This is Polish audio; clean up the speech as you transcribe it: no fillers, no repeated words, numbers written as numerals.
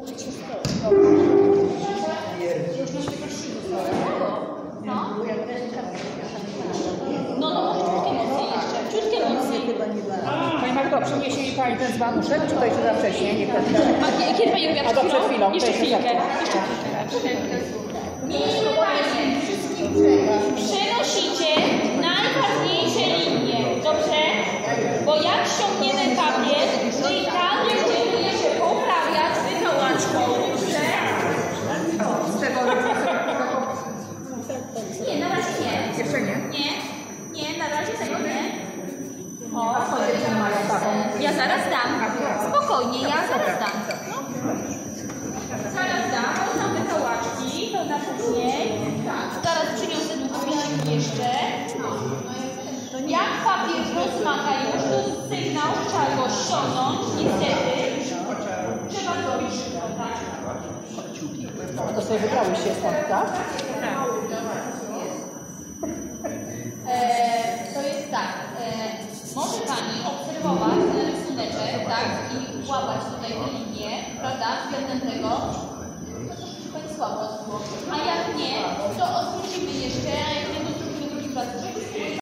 Dobrze, przyniesie mi pani ten dzbanuszek, czy to jeszcze za wcześnie? Nie, kiedy pani robiła? A to przed chwilą. Jeszcze chwilkę. Mieli pani wszystkim przenosicie najważniejsze linie, dobrze? Bo jak ściągniemy papier, to i tam będzie się poprawiać z tą łaczką, dobrze? Z tego nie, na razie nie. Jeszcze nie? Nie, nie, na razie tego nie. O, ja zaraz dam. Spokojnie, ja zaraz dam. Zaraz dam, poznamy te łaczki, to na później. Tak, zaraz przyniosę długopisik jeszcze. Jak papier rozmaga już, to sygnał, trzeba go ściągnąć i wtedy trzeba zrobić szybko, tak? To sobie wybrałyście stąd, tak? To jest tak. Może pani obserwować ten rysuneczek, tak? I łapać tutaj te linie, prawda? Względem tego. To troszeczkę słabo. A jak nie, to odwrócimy jeszcze.